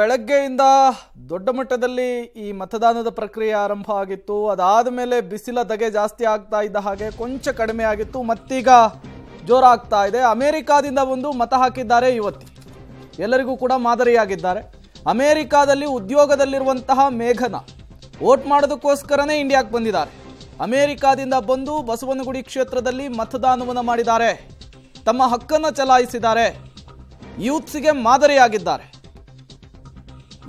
ಬೆಳಗ್ಗೆಯಿಂದ ದೊಡ್ಡ ಮಟ್ಟದಲ್ಲಿ ಈ ಮತದಾನದ ಪ್ರಕ್ರಿಯೆ ಆರಂಭ ಆಗಿತ್ತು। ಅದಾದ ಮೇಲೆ ಬಿಸಿಲ ದಗೆ ಜಾಸ್ತಿ ಆಗ್ತಾ ಇದ್ದ ಹಾಗೆ ಕೊಂಚ ಕಡಿಮೆ ಆಗಿತ್ತು, ಮತ್ತೀಗ ಜೋರಾಗ್ತಾ ಇದೆ। ಅಮೆರಿಕಾದಿಂದ ಬಂದು ಮತ ಹಾಕಿದ್ದಾರೆ, ಇವತ್ತು ಎಲ್ಲರಿಗೂ ಕೂಡ ಮಾದರಿಯಾಗಿದ್ದಾರೆ। ಅಮೆರಿಕಾದಲ್ಲಿ ಉದ್ಯೋಗದಲ್ಲಿರುವಂತಹ ಮೇಘನ ವೋಟ್ ಮಾಡೋದಕ್ಕೋಸ್ಕರನೇ ಇಂಡಿಯಾಕ್ಕೆ ಬಂದಿದ್ದಾರೆ। ಅಮೆರಿಕಾದಿಂದ ಬಂದು ಬಸವನಗುಡಿ ಕ್ಷೇತ್ರದಲ್ಲಿ ಮತದಾನವನ್ನು ಮಾಡಿದ್ದಾರೆ, ತಮ್ಮ ಹಕ್ಕನ್ನು ಚಲಾಯಿಸಿದ್ದಾರೆ, ಯೂತ್ಸ್ಗೆ ಮಾದರಿಯಾಗಿದ್ದಾರೆ।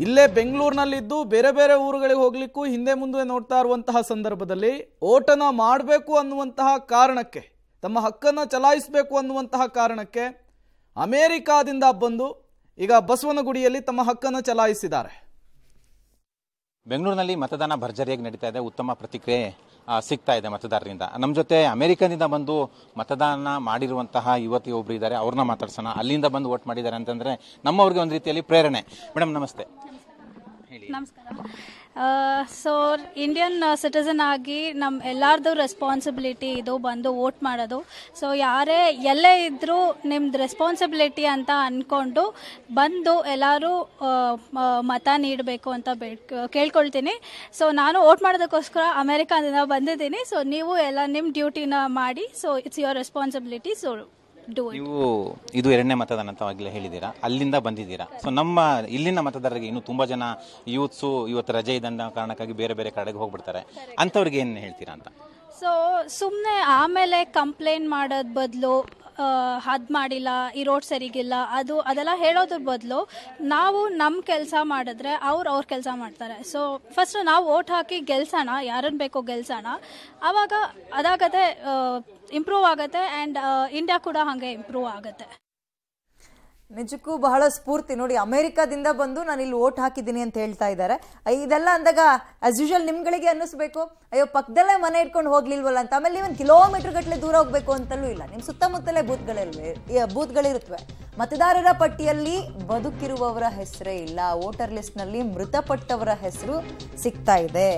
ಇಲ್ಲೇ ಬೆಂಗಳೂರಿನಲ್ಲಿದ್ದು ಬೇರೆ ಬೇರೆ ಊರುಗಳಿಗೆ ಹೋಗಲಿಕ್ಕೂ ಹಿಂದೆ ಮುಂದೆ ನೋಡ್ತಾ ಇರುವಂತಹ ಸಂದರ್ಭದಲ್ಲಿ ಓಟನ ಮಾಡಬೇಕು ಅನ್ನುವಂತಹ ಕಾರಣಕ್ಕೆ, ತಮ್ಮ ಹಕ್ಕನ್ನು ಚಲಾಯಿಸಬೇಕು ಅನ್ನುವಂತಹ ಕಾರಣಕ್ಕೆ ಅಮೆರಿಕಾದಿಂದ ಬಂದು ಈಗ ಬಸವನಗುಡಿಯಲ್ಲಿ ತಮ್ಮ ಹಕ್ಕನ್ನು ಚಲಾಯಿಸಿದ್ದಾರೆ। ಬೆಂಗಳೂರಿನಲ್ಲಿ ಮತದಾನ ಭರ್ಜರಿಯಾಗಿ ನಡೀತಾ ಇದೆ, ಉತ್ತಮ ಪ್ರತಿಕ್ರಿಯೆ ಸಿಗ್ತಾ ಇದೆ ಮತದಾರರಿಂದ। ನಮ್ಮ ಜೊತೆ ಅಮೆರಿಕದಿಂದ ಬಂದು ಮತದಾನ ಮಾಡಿರುವಂತಹ ಯುವತಿ ಒಬ್ಬರು ಇದ್ದಾರೆ, ಅವ್ರನ್ನ ಮಾತಾಡ್ಸೋಣ। ಅಲ್ಲಿಂದ ಬಂದು ವೋಟ್ ಮಾಡಿದ್ದಾರೆ ಅಂತಂದರೆ ನಮ್ಮವ್ರಿಗೆ ಒಂದು ರೀತಿಯಲ್ಲಿ ಪ್ರೇರಣೆ। ಮೇಡಮ್ ನಮಸ್ತೆ, ನಮಸ್ಕಾರ। ಸೊ ಇಂಡಿಯನ್ ಸಿಟಿಸನ್ ಆಗಿ ನಮ್ಮ ಎಲ್ಲರದು ರೆಸ್ಪಾನ್ಸಿಬಿಲಿಟಿ ಇದು ಬಂದು ವೋಟ್ ಮಾಡೋದು। ಸೊ ಯಾರೇ ಎಲ್ಲೇ ಇದ್ದರೂ ನಿಮ್ದು ರೆಸ್ಪಾನ್ಸಿಬಿಲಿಟಿ ಅಂತ ಅಂದ್ಕೊಂಡು ಬಂದು ಎಲ್ಲರೂ ಮತ ನೀಡಬೇಕು ಅಂತ ಕೇಳ್ಕೊಳ್ತೀನಿ। ಸೊ ನಾನು ವೋಟ್ ಮಾಡೋದಕ್ಕೋಸ್ಕರ ಅಮೆರಿಕಾದಿಂದ ಬಂದಿದ್ದೀನಿ। ಸೊ ನೀವು ಎಲ್ಲ ನಿಮ್ಮ ಡ್ಯೂಟಿನ ಮಾಡಿ, so it's your responsibility, so ನೀವು ಇದು ಎರಡನೇ ಮತದಾನ ಅಂತ ಆಗಲೇ ಹೇಳಿದ್ದೀರಾ, ಅಲ್ಲಿಂದ ಬಂದಿದ್ದೀರಾ। ಸೊ ನಮ್ಮ ಇಲ್ಲಿನ ಮತದಾರರಿಗೆ ಇನ್ನು ತುಂಬಾ ಜನ ಯೂತ್ಸು ಇವತ್ತು ರಜೆ ಇದ್ದಂತ ಕಾರಣಕ್ಕಾಗಿ ಬೇರೆ ಬೇರೆ ಕಡೆಗೆ ಹೋಗ್ಬಿಡ್ತಾರೆ, ಅಂಥವ್ರಿಗೆ ಏನು ಹೇಳ್ತೀರಾ ಅಂತ? ಸೊ ಸುಮ್ಮನೆ ಆಮೇಲೆ ಕಂಪ್ಲೇಂಟ್ ಮಾಡೋದ್ ಬದಲು ಅದು ಮಾಡಿಲ್ಲ, ಈ ರೋಡ್ ಸರಿಗಿಲ್ಲ, ಅದು ಅದೆಲ್ಲ ಹೇಳೋದ್ರ ಬದಲು ನಾವು ನಮ್ಮ ಕೆಲಸ ಮಾಡಿದ್ರೆ ಅವ್ರ ಕೆಲಸ ಮಾಡ್ತಾರೆ। ಸೊ ಫಸ್ಟ್ ನಾವು ವೋಟ್ ಹಾಕಿ ಗೆಲ್ಸೋಣ, ಯಾರನ್ನು ಬೇಕೋ ಗೆಲ್ಸೋಣ, ಆವಾಗ ಅದಾಗತ್ತೆ, ಇಂಪ್ರೂವ್ ಆಗುತ್ತೆ ಆ್ಯಂಡ್ ಇಂಡಿಯಾ ಕೂಡ ಹಾಗೆ ಇಂಪ್ರೂವ್ ಆಗುತ್ತೆ। ನಿಜಕ್ಕೂ ಬಹಳ ಸ್ಫೂರ್ತಿ ನೋಡಿ, ಅಮೆರಿಕಾದಿಂದ ಬಂದು ನಾನು ಇಲ್ಲಿ ವೋಟ್ ಹಾಕಿದ್ದೀನಿ ಅಂತ ಹೇಳ್ತಾ ಇದ್ದಾರೆ। ಇದೆಲ್ಲ ಅಂದಾಗ ಆಸ್ ಯೂಶುವಲ್ ನಿಮ್ಗಳಿಗೆ ಅನ್ನಿಸ್ಬೇಕು, ಅಯ್ಯೋ ಪಕ್ಕದಲ್ಲೇ ಮನೆ ಇಟ್ಕೊಂಡು ಹೋಗ್ಲಿಲ್ವಲ್ಲ ಅಂತ, ಆಮೇಲೆ ಒಂದು ಕಿಲೋಮೀಟರ್ ಗಟ್ಟಲೆ ದೂರ ಹೋಗ್ಬೇಕು ಅಂತಲೂ ಇಲ್ಲ, ನಿಮ್ಮ ಸುತ್ತಮುತ್ತಲೇ ಬೂತ್ಗಳಿರುತ್ತವೆ। ಮತದಾರರ ಪಟ್ಟಿಯಲ್ಲಿ ಬದುಕಿರುವವರ ಹೆಸರೇ ಇಲ್ಲ, ವೋಟರ್ ಲಿಸ್ಟ್ನಲ್ಲಿ ಮೃತಪಟ್ಟವರ ಹೆಸರು ಸಿಗ್ತಾ ಇದೆ।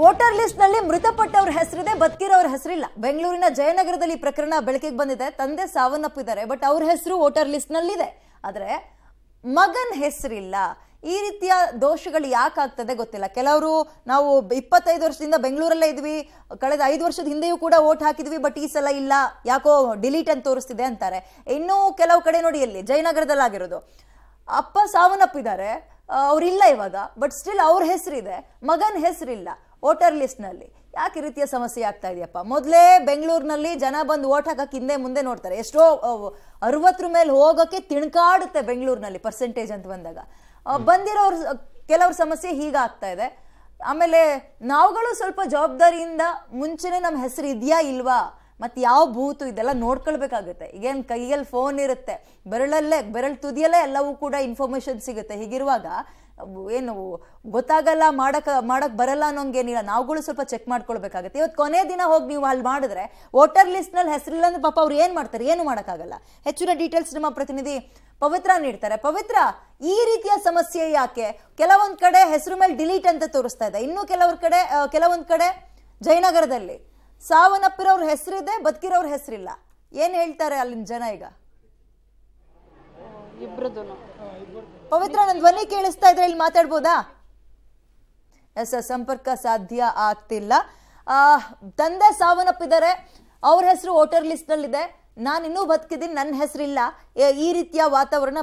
ವೋಟರ್ ಲಿಸ್ಟ್ ನಲ್ಲಿ ಮೃತಪಟ್ಟವ್ರ ಹೆಸರಿದೆ, ಬದುಕಿರೋರ ಹೆಸರಿಲ್ಲ। ಬೆಂಗಳೂರಿನ ಜಯನಗರದಲ್ಲಿ ಪ್ರಕರಣ ಬೆಳಕಿಗೆ ಬಂದಿದೆ, ತಂದೆ ಸಾವನ್ನಪ್ಪಿದ್ದಾರೆ, ಬಟ್ ಅವ್ರ ಹೆಸರು ವೋಟರ್ ಲಿಸ್ಟ್ ನಲ್ಲಿದೆ, ಆದರೆ ಮಗನ ಹೆಸರಿಲ್ಲ। ಈ ರೀತಿಯ ದೋಷಗಳು ಯಾಕಾಗ್ತದೆ ಗೊತ್ತಿಲ್ಲ। ಕೆಲವರು ನಾವು 25 ವರ್ಷದಿಂದ ಬೆಂಗಳೂರಲ್ಲೇ ಇದ್ವಿ, ಕಳೆದ 5 ವರ್ಷದ ಹಿಂದೆಯೂ ಕೂಡ ವೋಟ್ ಹಾಕಿದ್ವಿ, ಬಟ್ ಈ ಸಲ ಇಲ್ಲ, ಯಾಕೋ ಡಿಲೀಟ್ ಅಂತ ತೋರಿಸ್ತಿದೆ ಅಂತಾರೆ। ಇನ್ನೂ ಕೆಲವು ಕಡೆ ನೋಡಿ, ಅಲ್ಲಿ ಜಯನಗರದಲ್ಲಿ ಆಗಿರೋದು, ಅಪ್ಪ ಸಾವನ್ನಪ್ಪಿದ್ದಾರೆ, ಅವ್ರಿಲ್ಲ ಇವಾಗ, ಬಟ್ ಸ್ಟಿಲ್ ಅವ್ರ ಹೆಸರಿದೆ, ಮಗನ ಹೆಸರಿಲ್ಲ ವೋಟರ್ ಲಿಸ್ಟ್ನಲ್ಲಿ। ಯಾಕೆ ಈ ರೀತಿಯ ಸಮಸ್ಯೆ ಆಗ್ತಾ ಇದೆಯಪ್ಪ? ಮೊದಲೇ ಬೆಂಗಳೂರಿನಲ್ಲಿ ಜನ ಬಂದು ವೋಟ್ ಹಾಕಕ್ಕೆ ಹಿಂದೆ ಮುಂದೆ ನೋಡ್ತಾರೆ, ಎಷ್ಟೋ 60 ಮೇಲೆ ಹೋಗೋಕ್ಕೆ ತಿಣ್ಕಾಡುತ್ತೆ ಬೆಂಗಳೂರಿನಲ್ಲಿ ಪರ್ಸೆಂಟೇಜ್ ಅಂತ ಬಂದಾಗ। ಬಂದಿರೋರು ಕೆಲವ್ರ ಸಮಸ್ಯೆ ಹೀಗಾಗ್ತಾ ಇದೆ। ಆಮೇಲೆ ನಾವುಗಳು ಸ್ವಲ್ಪ ಜವಾಬ್ದಾರಿಯಿಂದ ಮುಂಚೆನೇ ನಮ್ಮ ಹೆಸರು ಇದೆಯಾ ಇಲ್ವಾ, ಮತ್ತು ಯಾವ ಬೂತು ಇದೆಲ್ಲ ನೋಡ್ಕೊಳ್ಬೇಕಾಗುತ್ತೆ। ಈಗೇನು ಕೈಯಲ್ಲಿ ಫೋನ್ ಇರುತ್ತೆ, ಬೆರಳ ತುದಿಯಲ್ಲೇ ಎಲ್ಲವೂ ಕೂಡ ಇನ್ಫಾರ್ಮೇಷನ್ ಸಿಗುತ್ತೆ। ಹೀಗಿರುವಾಗ ಏನು ಗೊತ್ತಾಗಲ್ಲ, ಮಾಡಕ್ಕೆ ಬರಲ್ಲ ಅನ್ನೋಂಗೇನಿಲ್ಲ, ನಾವುಗಳು ಸ್ವಲ್ಪ ಚೆಕ್ ಮಾಡ್ಕೊಳ್ಬೇಕಾಗತ್ತೆ। ಇವತ್ತು ಕೊನೆ ದಿನ ಹೋಗಿ ನೀವು ಅಲ್ಲಿ ಮಾಡಿದ್ರೆ ವೋಟರ್ ಲಿಸ್ಟ್ನಲ್ಲಿ ಹೆಸರಿಲ್ಲ ಅಂದ್ರೆ ಪಾಪ ಅವ್ರು ಏನು ಮಾಡ್ತಾರೆ? ಏನು ಮಾಡೋಕ್ಕಾಗಲ್ಲ। ಹೆಚ್ಚಿನ ಡೀಟೇಲ್ಸ್ ನಮ್ಮ ಪ್ರತಿನಿಧಿ ಪವಿತ್ರ ನೀಡ್ತಾರೆ। ಪವಿತ್ರ, ಈ ರೀತಿಯ ಸಮಸ್ಯೆ ಯಾಕೆ? ಕೆಲವೊಂದು ಕಡೆ ಹೆಸರು ಮೇಲೆ ಡಿಲೀಟ್ ಅಂತ ತೋರಿಸ್ತಾ ಇದೆ, ಇನ್ನೂ ಕೆಲವೊಂದು ಕಡೆ ಜಯನಗರದಲ್ಲಿ ಸಾವನ್ನಪ್ಪಿರೋರ ಹೆಸರಿದೆ, ಬದುಕಿರೋರ ಹೆಸರಿಲ್ಲ। ಏನು ಹೇಳ್ತಾರೆ ಅಲ್ಲಿನ ಜನ ಈಗ? ಪವಿತ್ರ, ನನ್ನ ಧ್ವನಿ ಕೇಳಿಸ್ತಾ ಇದ್ರೆ ಇಲ್ಲಿ ಮಾತಾಡ್ಬೋದಾ? ಎಸ್, ಸಂಪರ್ಕ ಸಾಧ್ಯ ಆಗ್ತಿಲ್ಲ। ತಂದೆ ಸಾವನ್ನಪ್ಪಿದ್ದಾರೆ, ಅವ್ರ ಹೆಸರು ವೋಟರ್ ಲಿಸ್ಟ್ ನಲ್ಲಿದೆ, ನಾನಿನ್ನೂ ಬದುಕಿದ್ದೀನಿ, ನನ್ನ ಹೆಸರಿಲ್ಲ, ಈ ರೀತಿಯ ವಾತಾವರಣ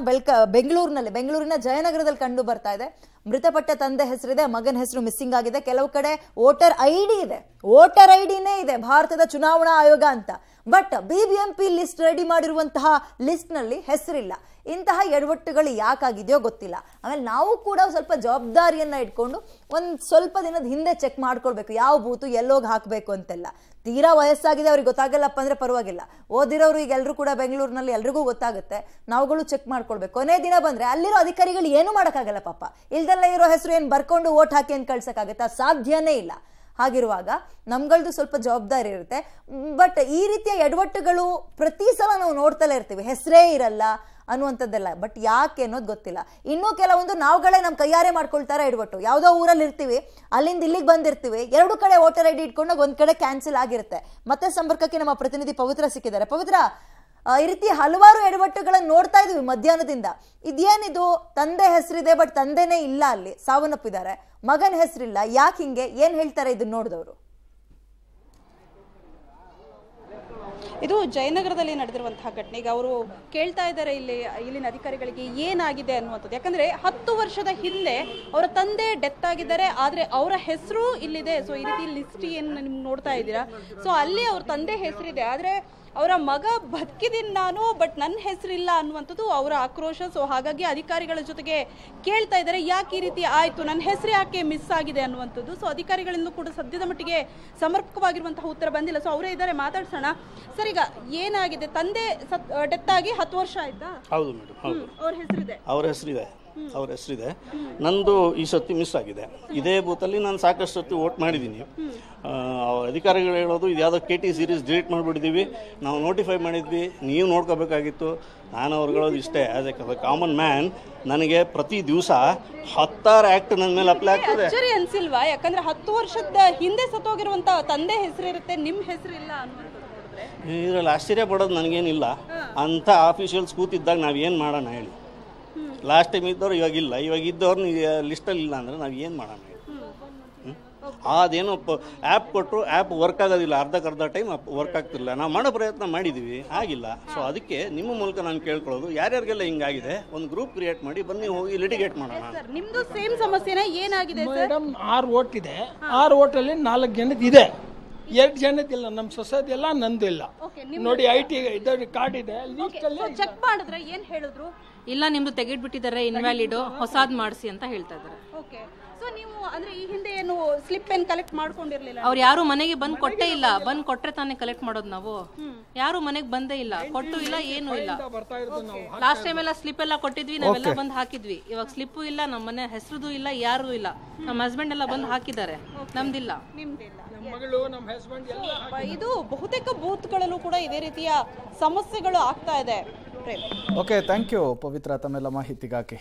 ಬೆಂಗಳೂರಿನ ಜಯನಗರದಲ್ಲಿ ಕಂಡು ಬರ್ತಾ ಇದೆ। ಮೃತಪಟ್ಟ ತಂದೆ ಹೆಸರಿದೆ, ಮಗನ ಹೆಸರು ಮಿಸ್ಸಿಂಗ್ ಆಗಿದೆ। ಕೆಲವು ಕಡೆ ವೋಟರ್ ಐ ಡಿ ಇದೆ, ವೋಟರ್ ಐ ಡಿನೇ ಇದೆ ಭಾರತದ ಚುನಾವಣಾ ಆಯೋಗ ಅಂತ, ಬಟ್ BBMP ಲಿಸ್ಟ್ ರೆಡಿ ಮಾಡಿರುವಂತಹ ಲಿಸ್ಟ್ನಲ್ಲಿ ಹೆಸರಿಲ್ಲ। ಇಂತಹ ಎಡವಟ್ಟುಗಳು ಯಾಕಾಗಿದೆಯೋ ಗೊತ್ತಿಲ್ಲ। ಆಮೇಲೆ ನಾವು ಕೂಡ ಸ್ವಲ್ಪ ಜವಾಬ್ದಾರಿಯನ್ನು ಇಟ್ಕೊಂಡು ಒಂದು ಸ್ವಲ್ಪ ದಿನದ ಹಿಂದೆ ಚೆಕ್ ಮಾಡ್ಕೊಳ್ಬೇಕು, ಯಾವ ಬೂತು ಎಲ್ಲೋಗಿ ಹಾಕಬೇಕು ಅಂತೆಲ್ಲ। ತೀರಾ ವಯಸ್ಸಾಗಿದೆ ಅವ್ರಿಗೆ ಗೊತ್ತಾಗಲ್ಲಪ್ಪ ಅಂದರೆ ಪರವಾಗಿಲ್ಲ, ಓದಿರೋರು ಈಗ ಎಲ್ಲರೂ ಕೂಡ ಬೆಂಗಳೂರಿನಲ್ಲಿ ಎಲ್ರಿಗೂ ಗೊತ್ತಾಗುತ್ತೆ, ನಾವುಗಳು ಚೆಕ್ ಮಾಡ್ಕೊಳ್ಬೇಕು। ಕೊನೆ ದಿನ ಬಂದರೆ ಅಲ್ಲಿರೋ ಅಧಿಕಾರಿಗಳು ಏನೂ ಮಾಡೋಕ್ಕಾಗಲ್ಲ ಪಾಪ, ಇಲ್ದೆಲ್ಲ ಇರೋ ಹೆಸರು ಏನು ಬರ್ಕೊಂಡು ವೋಟ್ ಹಾಕಿ ಏನು ಕಳ್ಸೋಕ್ಕಾಗತ್ತಾ? ಸಾಧ್ಯನೇ ಇಲ್ಲ। ಹಾಗಿರುವಾಗ ನಮ್ಗಳದ್ದು ಸ್ವಲ್ಪ ಜವಾಬ್ದಾರಿ ಇರುತ್ತೆ, ಬಟ್ ಈ ರೀತಿಯ ಎಡವಟ್ಟುಗಳು ಪ್ರತಿ ಸಲ ನಾವು ನೋಡ್ತಲೇ ಇರ್ತೀವಿ, ಹೆಸರೇ ಇರಲ್ಲ, ಅನ್ನುವಂತದ್ದಲ್ಲ. ಬಟ್ ಯಾಕೆ ಅನ್ನೋದು ಗೊತ್ತಿಲ್ಲ. ಇನ್ನೂ ಕೆಲವೊಂದು ನಾವುಗಳೇ ನಮ್ಮ ಕೈಯಾರೆ ಮಾಡ್ಕೊಳ್ತಾರೆ. ಇಡ್ಬಿಟ್ಟು ಯಾವುದೋ ಊರಲ್ಲಿ ಇರ್ತೀವಿ, ಅಲ್ಲಿಂದ ಇಲ್ಲಿಗೆ ಬಂದಿರ್ತೀವಿ, ಎರಡು ಕಡೆ ವೋಟರ್ ಐ ಡಿ ಇಟ್ಕೊಂಡಾಗ ಒಂದು ಕಡೆ ಕ್ಯಾನ್ಸಲ್ ಆಗಿರುತ್ತೆ. ಮತ್ತೆ ಸಂಪರ್ಕಕ್ಕೆ ನಮ್ಮ ಪ್ರತಿನಿಧಿ ಪವಿತ್ರ ಸಿಕ್ಕಿದ್ದಾರೆ. ಪವಿತ್ರ, ಈ ರೀತಿ ಹಲವಾರು ಎಡವಟ್ಟುಗಳನ್ನು ನೋಡ್ತಾ ಇದ್ವಿ ಮಧ್ಯಾಹ್ನದಿಂದ. ಇದೇನಿದು, ತಂದೆ ಹೆಸರಿದೆ ಬಟ್ ತಂದೆನೇ ಇಲ್ಲ, ಅಲ್ಲಿ ಸಾವನ್ನಪ್ಪಿದ್ದಾರೆ, ಮಗನ ಹೆಸರಿಲ್ಲ, ಯಾಕೆ ಹಿಂಗೆ, ಏನ್ ಹೇಳ್ತಾರೆ ಇದನ್ನ ನೋಡಿದವರು? ಇದು ಜಯನಗರದಲ್ಲಿ ನಡೆದಿರುವಂತಹ ಘಟನೆ. ಈಗ ಅವರು ಕೇಳ್ತಾ ಇದ್ದಾರೆ ಇಲ್ಲಿನ ಅಧಿಕಾರಿಗಳಿಗೆ ಏನಾಗಿದೆ ಅನ್ನುವಂಥದ್ದು. ಯಾಕಂದ್ರೆ 10 ವರ್ಷದ ಹಿಂದೆ ಅವರ ತಂದೆ ಡೆತ್ ಆಗಿದ್ದಾರೆ, ಆದರೆ ಅವರ ಹೆಸರು ಇಲ್ಲಿದೆ. ಸೊ ಈ ರೀತಿ ಲಿಸ್ಟ್ ಏನು ನಿಮ್ಗೆ ನೋಡ್ತಾ ಇದ್ದೀರಾ, ಸೊ ಅಲ್ಲಿ ಅವ್ರ ತಂದೆ ಹೆಸರಿದೆ, ಆದರೆ ಅವರ ಮಗ ಬದುಕಿದ್ದೀನಿ ನಾನು, ಬಟ್ ನನ್ನ ಹೆಸರಿಲ್ಲ ಅನ್ನುವಂಥದ್ದು ಅವರ ಆಕ್ರೋಶ. ಸೊ ಹಾಗಾಗಿ ಅಧಿಕಾರಿಗಳ ಜೊತೆಗೆ ಕೇಳ್ತಾ ಇದ್ದಾರೆ ಯಾಕೆ ಈ ರೀತಿ ಆಯಿತು, ನನ್ನ ಹೆಸರು ಯಾಕೆ ಮಿಸ್ ಆಗಿದೆ ಅನ್ನುವಂಥದ್ದು. ಸೊ ಅಧಿಕಾರಿಗಳಿಂದ ಕೂಡ ಸದ್ಯದ ಮಟ್ಟಿಗೆ ಸಮರ್ಪಕವಾಗಿರುವಂತಹ ಉತ್ತರ ಬಂದಿಲ್ಲ. ಸೊ ಅವರೇ ಇದ್ದಾರೆ, ಮಾತಾಡ್ಸೋಣ. ಸರ್, ಈಗ ಏನಾಗಿದೆ, ತಂದೆ ಡೆತ್ ಆಗಿ 10 ವರ್ಷ ಆಯ್ತಾ? ಹೌದು ಮೇಡಮ್, ಅವ್ರ ಹೆಸರಿದೆ, ಅವ್ರ ಹೆಸರಿದೆ. ನಂದು ಈ ಸರ್ತಿ ಮಿಸ್ ಆಗಿದೆ. ಇದೇ ಬೂತಲ್ಲಿ ನಾನು ಸಾಕಷ್ಟು ಸರ್ತಿ ವೋಟ್ ಮಾಡಿದ್ದೀನಿ. ಅಧಿಕಾರಿಗಳು ಹೇಳೋದು ಇದು ಯಾವುದೋ KT ಸೀರೀಸ್ ಡಿಲೀಟ್ ಮಾಡಿಬಿಟ್ಟಿದ್ದೀವಿ, ನಾವು ನೋಟಿಫೈ ಮಾಡಿದ್ವಿ, ನೀವು ನೋಡ್ಕೋಬೇಕಾಗಿತ್ತು. ನಾನು ಅವ್ರುಗಳೋದು ಇಷ್ಟೇ, ಆ್ಯಸ್ ಎ ಕಾಮನ್ ಮ್ಯಾನ್ ನನಗೆ ಪ್ರತಿ ದಿವಸ 10 ಆ್ಯಕ್ಟ್ ನನ್ನ ಮೇಲೆ ಅಪ್ಲೈ ಆಗ್ತದೆ. ಸರಿ ಅನಿಸಿಲ್ವಾ, ಯಾಕಂದರೆ 10 ವರ್ಷದ ಹಿಂದೆ ಸತ್ತೋಗಿರುವಂಥ ತಂದೆ ಹೆಸರಿರುತ್ತೆ, ನಿಮ್ಮ ಹೆಸರಿಲ್ಲ ಅನ್ನೋದು. ಇದರಲ್ಲಿ ಆಶ್ಚರ್ಯ ಪಡೋದು ನನಗೇನಿಲ್ಲ. ಅಂಥ ಆಫೀಷಿಯಲ್ಸ್ ಕೂತಿದ್ದಾಗ ನಾವೇನು ಮಾಡೋಣ ಹೇಳಿ? ಲಾಸ್ಟ್ ಟೈಮ್ ಇದ್ದವ್ರು ಇವಾಗಿಲ್ಲ, ಇವಾಗ ಇದ್ದವ್ರನ್ನ ಲಿಸ್ಟಲ್ಲಿ ಇಲ್ಲ ಅಂದರೆ ನಾವು ಏನು ಮಾಡೋಣ? ಅದೇನೋ ಆ್ಯಪ್ ಕೊಟ್ಟರು, ಆ್ಯಪ್ ವರ್ಕ್ ಆಗೋದಿಲ್ಲ, ಅರ್ಧಕ್ಕರ್ಧ ಟೈಮ್ ವರ್ಕ್ ಆಗ್ತಿಲ್ಲ. ನಾವು ಮಾಡೋ ಪ್ರಯತ್ನ ಮಾಡಿದ್ದೀವಿ, ಆಗಿಲ್ಲ. ಸೊ ಅದಕ್ಕೆ ನಿಮ್ಮ ಮೂಲಕ ನಾನು ಕೇಳ್ಕೊಳ್ಳೋದು, ಯಾರ್ಯಾರಿಗೆಲ್ಲ ಹಿಂಗಾಗಿದೆ ಒಂದು ಗ್ರೂಪ್ ಕ್ರಿಯೇಟ್ ಮಾಡಿ ಬನ್ನಿ, ಹೋಗಿ ಲಿಟಿಗೇಟ್ ಮಾಡೋಣ. ನಿಮ್ಮದು ಸೇಮ್ ಸಮಸ್ಯೆನೇ? ಏನಾಗಿದೆ ಮೇಡಮ್, 6 ವೋಟ್ ಇದೆ, 6 ವೋಟಲ್ಲಿ 4 ಜನದ್ದು ಇದೆ, 2 ಜನದಿಲ್ಲ. ನಮ್ಮ ಸೊಸೈಟಿ ಎಲ್ಲ ನಂದಿಲ್ಲ ನೋಡಿ. IT ಕಾರ್ಡ್ ಇದೆ, ಚೆಕ್ ಮಾಡಿದ್ರೆ ಏನು ಹೇಳಿದ್ರು, ಇಲ್ಲ ನಿಮ್ದು ತೆಗೆದ್ಬಿಟ್ಟಿದ್ದಾರೆ, ಇನ್ವ್ಯಾಲಿಡ್ ಹೊಸಾದ್ ಮಾಡಿಸಿ ಅಂತ ಹೇಳ್ತಾ ಇದ್ದಾರೆ. ಓಕೆ, ಸೊ ನೀವು ಅಂದ್ರೆ ಈ ಹಿಂದೆ ಏನು ಸ್ಲಿಪ್ ಏನ್ ಕಲೆಕ್ಟ್ ಮಾಡ್ಕೊಂಡಿರ್ಲಿಲ್ಲ? ಅವ್ರು ಯಾರು ಮನೆಗೆ ಬಂದ್ ಕೊಟ್ಟೇ ಇಲ್ಲ. ಬಂದ್ ಕೊಟ್ರೆ ತಾನೇ ಕಲೆಕ್ಟ್ ಮಾಡೋದು, ನಾವು ಯಾರು ಮನೆಗೆ ಬಂದೇ ಇಲ್ಲ, ಕೊಟ್ಟು ಇಲ್ಲ, ಏನು ಇಲ್ಲ. ಲಾಸ್ಟ್ ಟೈಮ್ ಎಲ್ಲ ಸ್ಲಿಪ್ ಎಲ್ಲ ಕೊಟ್ಟಿದ್ವಿ, ನಾವೆಲ್ಲ ಬಂದ್ ಹಾಕಿದ್ವಿ. ಇವಾಗ ಸ್ಲಿಪ್ಪು ಇಲ್ಲ, ನಮ್ಮ ಮನೆ ಹೆಸರುದು ಇಲ್ಲ, ಯಾರು ಇಲ್ಲ. ನಮ್ಮ ಹಸ್ಬೆಂಡ್ ಎಲ್ಲ ಬಂದ್ ಹಾಕಿದ್ದಾರೆ, ನಮ್ದಿಲ್ಲ. ಇದು ಬಹುತೇಕ ಬೂತ್ಗಳಲ್ಲೂ ಕೂಡ ಇದೇ ರೀತಿಯ ಸಮಸ್ಯೆಗಳು ಆಗ್ತಾ ಇದೆ. ಓಕೆ, ಥ್ಯಾಂಕ್ ಯು ಪವಿತ್ರ, ತಮ್ಮೆಲ್ಲ ಮಾಹಿತಿಗಾಗಿ.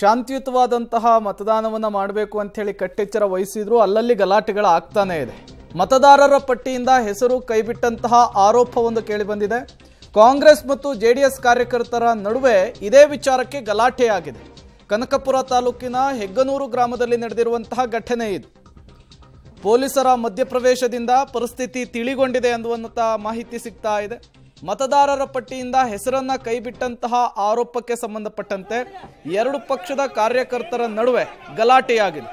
ಶಾಂತಿಯುತವಾದಂತಹ ಮತದಾನವನ್ನು ಮಾಡಬೇಕು ಅಂಥೇಳಿ ಕಟ್ಟೆಚ್ಚರ ವಹಿಸಿದ್ರು, ಅಲ್ಲಲ್ಲಿ ಗಲಾಟೆಗಳು ಆಗ್ತಾನೇ ಇದೆ. ಮತದಾರರ ಪಟ್ಟಿಯಿಂದ ಹೆಸರು ಕೈಬಿಟ್ಟಂತಹ ಆರೋಪವೊಂದು ಕೇಳಿಬಂದಿದೆ. ಕಾಂಗ್ರೆಸ್ ಮತ್ತು JDS ಕಾರ್ಯಕರ್ತರ ನಡುವೆ ಇದೇ ವಿಚಾರಕ್ಕೆ ಗಲಾಟೆಯಾಗಿದೆ. ಕನಕಪುರ ತಾಲೂಕಿನ ಹೆಗ್ಗನೂರು ಗ್ರಾಮದಲ್ಲಿ ನಡೆದಿರುವಂತಹ ಘಟನೆ ಇದು. ಪೊಲೀಸರ ಮಧ್ಯಪ್ರವೇಶದಿಂದ ಪರಿಸ್ಥಿತಿ ತಿಳಿಗೊಂಡಿದೆ ಅನ್ನುವಂಥ ಮಾಹಿತಿ ಸಿಗ್ತಾ ಇದೆ. ಮತದಾರರ ಪಟ್ಟಿಯಿಂದ ಹೆಸರನ್ನ ಕೈಬಿಟ್ಟಂತಹ ಆರೋಪಕ್ಕೆ ಸಂಬಂಧಪಟ್ಟಂತೆ 2 ಪಕ್ಷದ ಕಾರ್ಯಕರ್ತರ ನಡುವೆ ಗಲಾಟೆಯಾಗಿದೆ.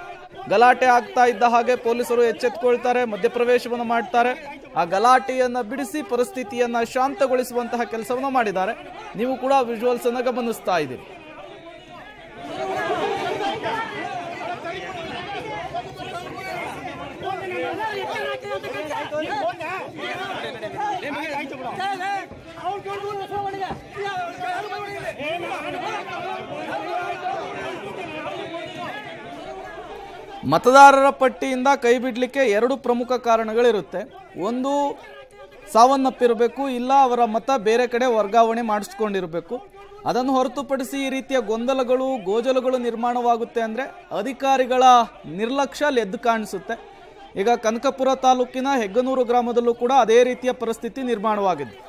ಗಲಾಟೆ ಆಗ್ತಾ ಇದ್ದ ಹಾಗೆ ಪೊಲೀಸರು ಎಚ್ಚೆತ್ತುಕೊಳ್ತಾರೆ, ಮಧ್ಯಪ್ರವೇಶವನ್ನು ಮಾಡ್ತಾರೆ. ಆ ಗಲಾಟೆಯನ್ನು ಬಿಡಿಸಿ ಪರಿಸ್ಥಿತಿಯನ್ನು ಶಾಂತಗೊಳಿಸುವಂತಹ ಕೆಲಸವನ್ನು ಮಾಡಿದ್ದಾರೆ. ನೀವು ಕೂಡ ವಿಜುವಲ್ಸ್ ಅನ್ನು ಗಮನಿಸ್ತಾ ಇದ್ದೀರಿ. ಮತದಾರರ ಪಟ್ಟಿಯಿಂದ ಕೈ ಬಿಡಲಿಕ್ಕೆ 2 ಪ್ರಮುಖ ಕಾರಣಗಳಿರುತ್ತೆ. ಒಂದು, ಸಾವನ್ನಪ್ಪಿರಬೇಕು, ಇಲ್ಲ ಅವರ ಮತ ಬೇರೆ ಕಡೆ ವರ್ಗಾವಣೆ ಮಾಡಿಸ್ಕೊಂಡಿರಬೇಕು. ಅದನ್ನು ಹೊರತುಪಡಿಸಿ ಈ ರೀತಿಯ ಗೊಂದಲಗಳು, ಗೋಜಲುಗಳು ನಿರ್ಮಾಣವಾಗುತ್ತೆ ಅಂದರೆ ಅಧಿಕಾರಿಗಳ ನಿರ್ಲಕ್ಷ್ಯ ಎದ್ದು ಕಾಣಿಸುತ್ತೆ. ಈಗ ಕನಕಪುರ ತಾಲೂಕಿನ ಹೆಗ್ಗನೂರು ಗ್ರಾಮದಲ್ಲೂ ಕೂಡ ಅದೇ ರೀತಿಯ ಪರಿಸ್ಥಿತಿ ನಿರ್ಮಾಣವಾಗಿದೆ.